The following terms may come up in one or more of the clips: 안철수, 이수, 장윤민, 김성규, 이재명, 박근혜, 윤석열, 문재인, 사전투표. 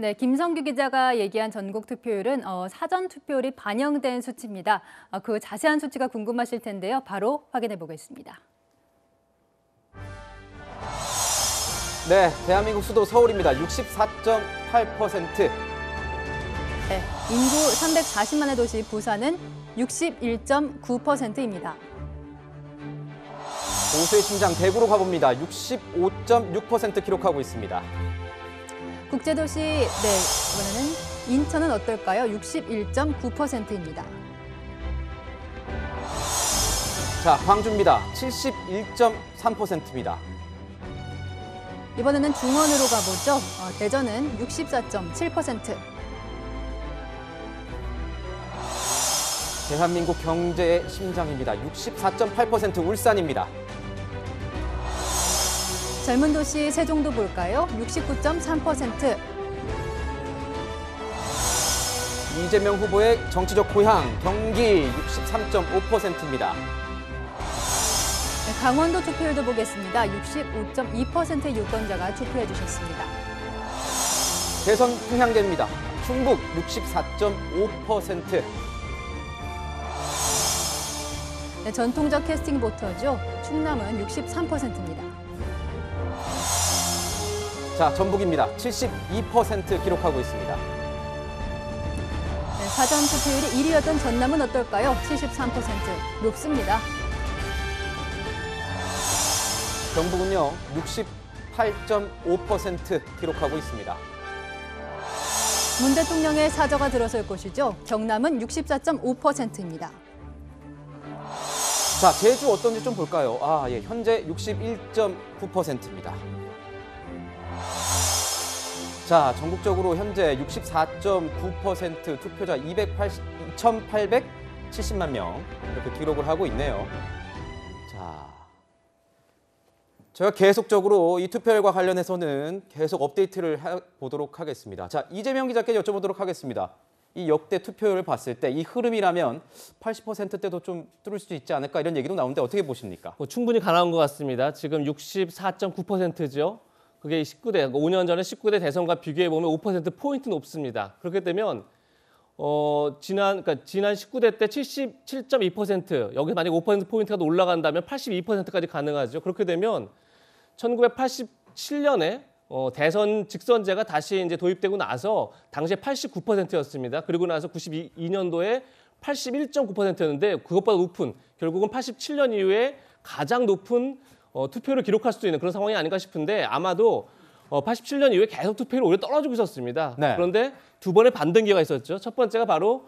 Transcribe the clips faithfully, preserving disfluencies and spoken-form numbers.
네, 김성규 기자가 얘기한 전국 투표율은 어, 사전 투표율이 반영된 수치입니다. 어, 그 자세한 수치가 궁금하실 텐데요. 바로 확인해 보겠습니다. 네, 대한민국 수도 서울입니다. 육십사 점 팔 퍼센트. 네, 인구 삼백사십만의 도시 부산은 육십일 점 구 퍼센트입니다. 보수의 심장 대구로 가봅니다. 육십오 점 육 퍼센트 기록하고 있습니다. 국제도시, 네, 이번에는 인천은 어떨까요? 육십일 점 구 퍼센트입니다. 자, 광주입니다. 칠십일 점 삼 퍼센트입니다. 이번에는 중원으로 가보죠. 어, 대전은 육십사 점 칠 퍼센트. 대한민국 경제의 심장입니다. 육십사 점 팔 퍼센트 울산입니다. 젊은 도시 세종도 볼까요? 육십구 점 삼 퍼센트. 이재명 후보의 정치적 고향 경기 육십삼 점 오 퍼센트입니다. 강원도 투표율도 보겠습니다. 육십오 점 이 퍼센트의 유권자가 투표해 주셨습니다. 대선 평양대입니다. 충북 육십사 점 오 퍼센트. 네, 전통적 캐스팅 보터죠. 충남은 육십삼 퍼센트입니다. 자, 전북입니다. 칠십이 퍼센트 기록하고 있습니다. 네, 사전 투표율이 일 위였던 전남은 어떨까요? 칠십삼 퍼센트, 높습니다. 경북은요, 육십팔 점 오 퍼센트 기록하고 있습니다. 문 대통령의 사저가 들어설 곳이죠. 경남은 육십사 점 오 퍼센트입니다. 자, 제주 어떤지 좀 볼까요? 아, 예, 현재 육십일 점 구 퍼센트입니다. 자, 전국적으로 현재 육십사 점 구 퍼센트 투표자 이천팔백칠십만 명 이렇게 기록을 하고 있네요. 자, 제가 계속적으로 이 투표율과 관련해서는 계속 업데이트를 보도록 하겠습니다. 자, 이재명 기자께 여쭤보도록 하겠습니다. 이 역대 투표율을 봤을 때 이 흐름이라면 팔십 퍼센트대도 좀 뚫을 수 있지 않을까 이런 얘기도 나오는데 어떻게 보십니까? 뭐 충분히 가능한 것 같습니다. 지금 육십사 점 구 퍼센트죠. 그게 십구 대, 오 년 전에 십구 대 대선과 비교해보면 오 퍼센트 포인트 높습니다. 그렇게 되면 어, 지난, 그러니까 지난 십구 대 때 칠십칠 점 이 퍼센트, 여기서 만약 오 퍼센트 포인트가 더 올라간다면 팔십이 퍼센트까지 가능하죠. 그렇게 되면 천구백팔십칠 년에 어, 대선 직선제가 다시 이제 도입되고 나서 당시에 팔십구 퍼센트였습니다. 그리고 나서 구십이 년도에 팔십일 점 구 퍼센트였는데 그것보다 높은, 결국은 팔십칠 년 이후에 가장 높은 어, 투표를 기록할 수도 있는 그런 상황이 아닌가 싶은데 아마도 어, 팔십칠 년 이후에 계속 투표율이 오히려 떨어지고 있었습니다. 네. 그런데 두 번의 반등기가 있었죠. 첫 번째가 바로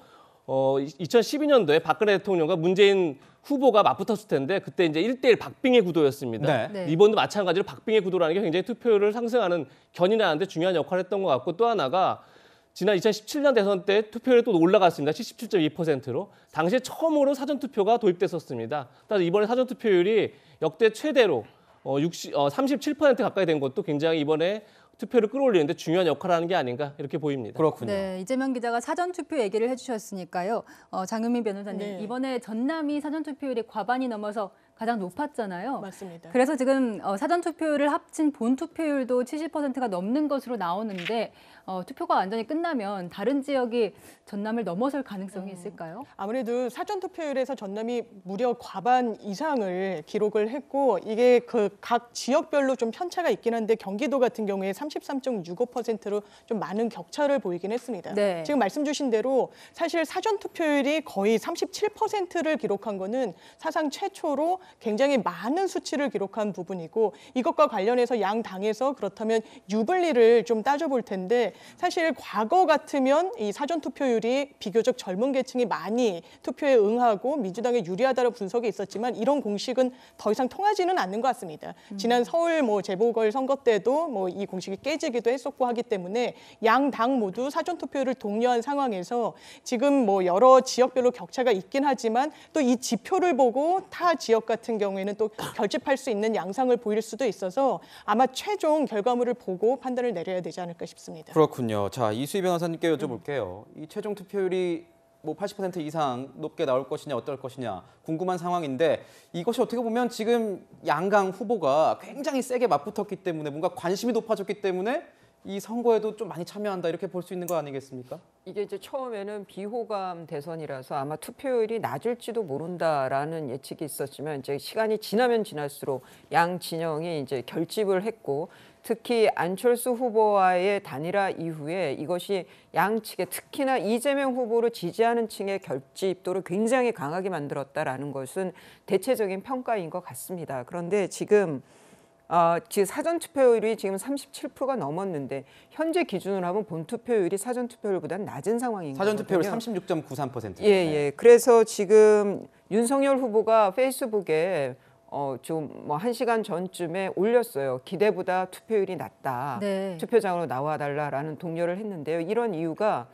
어, 이천십이 년도에 박근혜 대통령과 문재인 후보가 맞붙었을 텐데 그때 이제 일 대 일 박빙의 구도였습니다. 네. 네. 이번도 마찬가지로 박빙의 구도라는 게 굉장히 투표율을 상승하는 견인하는데 중요한 역할을 했던 것 같고 또 하나가 지난 이천십칠 년 대선 때 투표율이 또 올라갔습니다. 칠십칠 점 이 퍼센트로. 당시에 처음으로 사전투표가 도입됐었습니다. 따라서 이번에 사전투표율이 역대 최대로 어, 육십, 어, 삼십칠 퍼센트 가까이 된 것도 굉장히 이번에 투표를 끌어올리는데 중요한 역할을 하는 게 아닌가 이렇게 보입니다. 그렇군요. 네, 이재명 기자가 사전투표 얘기를 해주셨으니까요. 어, 장윤민 변호사님, 네. 이번에 전남이 사전투표율이 과반이 넘어서 가장 높았잖아요. 맞습니다. 그래서 지금 어, 사전투표율을 합친 본투표율도 칠십 퍼센트가 넘는 것으로 나오는데 어, 투표가 완전히 끝나면 다른 지역이 전남을 넘어설 가능성이 있을까요? 음, 아무래도 사전투표율에서 전남이 무려 과반 이상을 기록을 했고 이게 그 각 지역별로 좀 편차가 있긴 한데 경기도 같은 경우에 삼십삼 점 육오 퍼센트로 좀 많은 격차를 보이긴 했습니다. 네. 지금 말씀 주신 대로 사실 사전투표율이 거의 삼십칠 퍼센트를 기록한 거는 사상 최초로 굉장히 많은 수치를 기록한 부분이고 이것과 관련해서 양 당에서 그렇다면 유불리를 좀 따져볼 텐데 사실 과거 같으면 이 사전투표율이 비교적 젊은 계층이 많이 투표에 응하고 민주당에 유리하다는 분석이 있었지만 이런 공식은 더 이상 통하지는 않는 것 같습니다. 음. 지난 서울 뭐 재보궐선거 때도 뭐 이 공식이 깨지기도 했었고 하기 때문에 양 당 모두 사전투표율을 독려한 상황에서 지금 뭐 여러 지역별로 격차가 있긴 하지만 또 이 지표를 보고 타 지역 같은 경우에는 또 결집할 수 있는 양상을 보일 수도 있어서 아마 최종 결과물을 보고 판단을 내려야 되지 않을까 싶습니다. 그렇군요. 자, 이수 변호사님께 여쭤볼게요. 음. 이 최종 투표율이 뭐 팔십 퍼센트 이상 높게 나올 것이냐 어떨 것이냐 궁금한 상황인데 이것이 어떻게 보면 지금 양강 후보가 굉장히 세게 맞붙었기 때문에 뭔가 관심이 높아졌기 때문에 이 선거에도 좀 많이 참여한다 이렇게 볼 수 있는 거 아니겠습니까? 이게 이제 처음에는 비호감 대선이라서 아마 투표율이 낮을지도 모른다라는 예측이 있었지만 이제 시간이 지나면 지날수록 양 진영이 이제 결집을 했고 특히 안철수 후보와의 단일화 이후에 이것이 양측에 특히나 이재명 후보를 지지하는 층의 결집도를 굉장히 강하게 만들었다라는 것은 대체적인 평가인 것 같습니다. 그런데 지금 어, 지금 사전 투표율이 지금 삼십칠 퍼센트가 넘었는데 현재 기준으로 하면 본 투표율이 사전 투표율보다는 낮은 상황인 거거든요. 사전 투표율 삼십육 점 구삼 퍼센트. 예, 예. 그래서 지금 윤석열 후보가 페이스북에 어, 좀 뭐 한 시간 전쯤에 올렸어요. 기대보다 투표율이 낮다. 네. 투표장으로 나와달라라는 독려를 했는데요. 이런 이유가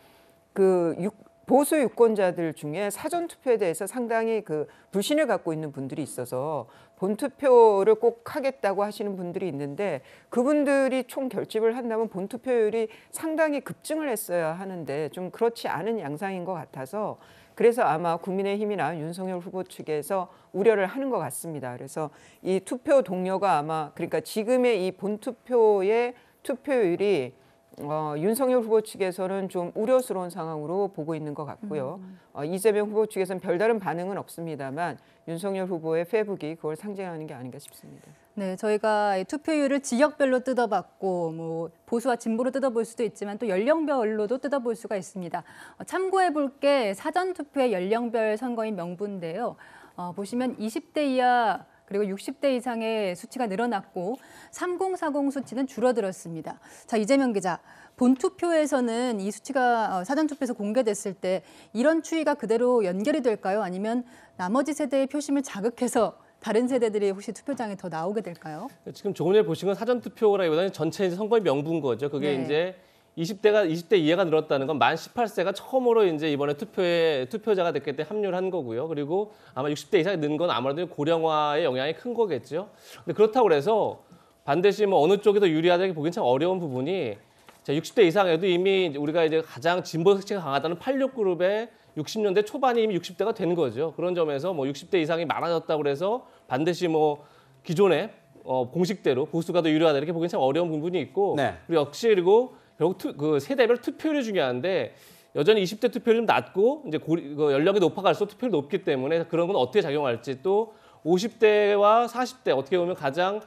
그 육 보수 유권자들 중에 사전 투표에 대해서 상당히 그 불신을 갖고 있는 분들이 있어서 본 투표를 꼭 하겠다고 하시는 분들이 있는데 그분들이 총 결집을 한다면 본 투표율이 상당히 급증을 했어야 하는데 좀 그렇지 않은 양상인 것 같아서 그래서 아마 국민의힘이나 윤석열 후보 측에서 우려를 하는 것 같습니다. 그래서 이 투표 동료가 아마 그러니까 지금의 이 본 투표의 투표율이 어, 윤석열 후보 측에서는 좀 우려스러운 상황으로 보고 있는 것 같고요. 음. 어, 이재명 후보 측에서는 별다른 반응은 없습니다만 윤석열 후보의 페북이 그걸 상징하는 게 아닌가 싶습니다. 네, 저희가 투표율을 지역별로 뜯어봤고 뭐 보수와 진보로 뜯어볼 수도 있지만 또 연령별로도 뜯어볼 수가 있습니다. 어, 참고해볼 게 사전투표의 연령별 선거인 명부인데요. 어, 보시면 이십 대 이하 그리고 육십 대 이상의 수치가 늘어났고 삼십, 사십 수치는 줄어들었습니다. 자, 이재명 기자, 본투표에서는 이 수치가 사전투표에서 공개됐을 때 이런 추이가 그대로 연결이 될까요? 아니면 나머지 세대의 표심을 자극해서 다른 세대들이 혹시 투표장에 더 나오게 될까요? 지금 조금 전에 보신 건 사전투표라기보다는 전체 선거의 명분 거죠. 그게 네. 이제 이십 대가 이십 대 이하가 늘었다는 건 만 십팔 세가 처음으로 이제 이번에 투표에 투표자가 됐기 때문에 합류를 한 거고요. 그리고 아마 육십 대 이상이 는 건 아무래도 고령화의 영향이 큰 거겠죠. 근데 그렇다고 해서 반드시 뭐 어느 쪽이 더 유리하다고 보기는 참 어려운 부분이 자, 육십 대 이상에도 이미 우리가 이제 가장 진보 색채가 강하다는 팔십육 그룹의 육십 년대 초반이 이미 육십 대가 된 거죠. 그런 점에서 뭐 육십 대 이상이 많아졌다고 해서 반드시 뭐 기존의 어, 공식대로 보수가 더 유리하다 이렇게 보기는 참 어려운 부분이 있고 네. 그리고 역시 그리고 결국 투, 그 세대별 투표율이 중요한데 여전히 이십 대 투표율이 좀 낮고 이제 고리, 그 연령이 높아갈수록 투표율이 높기 때문에 그런 건 어떻게 작용할지 또 오십 대와 사십 대 어떻게 보면 가장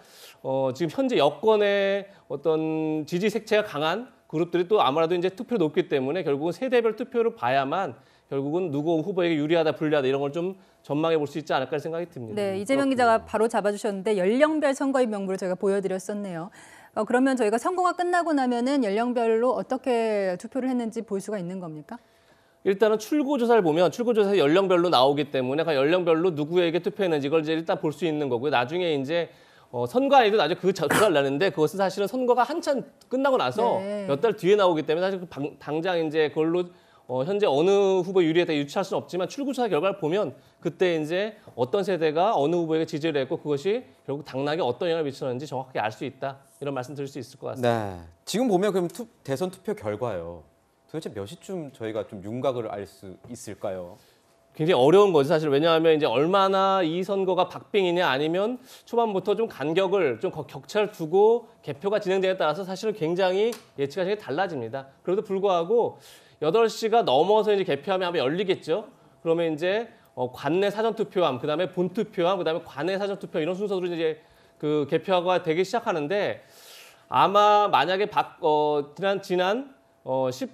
어, 지금 현재 여권의 어떤 지지 색채가 강한 그룹들이 또 아무래도 이제 투표율이 높기 때문에 결국은 세대별 투표를 봐야만 결국은 누구 후보에게 유리하다, 불리하다 이런 걸 좀 전망해 볼 수 있지 않을까 생각이 듭니다. 네, 이재명 그렇군요. 기자가 바로 잡아주셨는데 연령별 선거인 명부를 저희가 보여드렸었네요. 어, 그러면 저희가 선거가 끝나고 나면은 연령별로 어떻게 투표를 했는지 볼 수가 있는 겁니까? 일단은 출구조사를 보면 출구조사에 연령별로 나오기 때문에 그 연령별로 누구에게 투표했는지 이걸 이제 일단 볼 수 있는 거고요. 나중에 이제 어, 선거 아니도 나중에 그 조사를 나는데 그것은 사실은 선거가 한참 끝나고 나서 네. 몇 달 뒤에 나오기 때문에 사실 방, 당장 이제 그걸로 어, 현재 어느 후보 유리했다 유추할 수는 없지만 출구조사 결과를 보면 그때 이제 어떤 세대가 어느 후보에게 지지를 했고 그것이 결국 당락에 어떤 영향을 미쳤는지 정확하게 알 수 있다. 이런 말씀 드릴 수 있을 것 같습니다. 네. 지금 보면 그럼 투, 대선 투표 결과요. 도대체 몇 시쯤 저희가 좀 윤곽을 알 수 있을까요? 굉장히 어려운 거죠. 사실 왜냐하면 이제 얼마나 이 선거가 박빙이냐 아니면 초반부터 좀 간격을 좀 격차를 두고 개표가 진행되냐에 따라서 사실은 굉장히 예측이 굉장히 달라집니다. 그래도 불구하고 여덟 시가 넘어서 이제 개표하면 아마 열리겠죠. 그러면 이제 어, 관내 사전 투표함, 그다음에 본 투표함, 그다음에 관내 사전 투표 이런 순서로 이제 그 개표가 되기 시작하는데 아마 만약에 박, 어, 지난 지난 어, 십,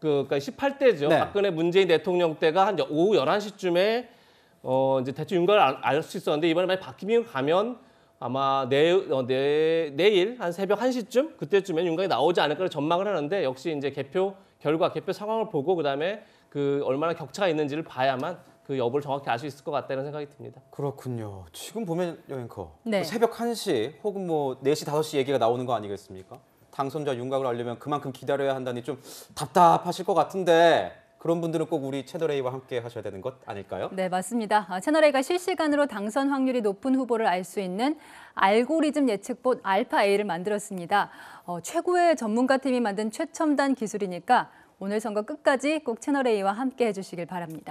그, 그러니까 십팔 대죠. 네. 박근혜 문재인 대통령 때가 한 오후 열한 시쯤에 어, 이제 대충 윤곽을 알 수 있었는데 이번에 만약 박기민이 가면 아마 내, 어, 내, 내일 한 새벽 한 시쯤 그때쯤에 윤곽이 나오지 않을까를 전망을 하는데 역시 이제 개표 결과, 개표 상황을 보고 그다음에 그 얼마나 격차가 있는지를 봐야만 그 여부를 정확히 알 수 있을 것 같다는 생각이 듭니다. 그렇군요. 지금 보면 여앵커 네. 새벽 한 시 혹은 뭐 네 시, 다섯 시 얘기가 나오는 거 아니겠습니까? 당선자 윤곽을 알려면 그만큼 기다려야 한다니 좀 답답하실 것 같은데 그런 분들은 꼭 우리 채널A와 함께 하셔야 되는 것 아닐까요? 네, 맞습니다. 채널A가 실시간으로 당선 확률이 높은 후보를 알 수 있는 알고리즘 예측봇 알파A를 만들었습니다. 어, 최고의 전문가팀이 만든 최첨단 기술이니까 오늘 선거 끝까지 꼭 채널A와 함께 해주시길 바랍니다.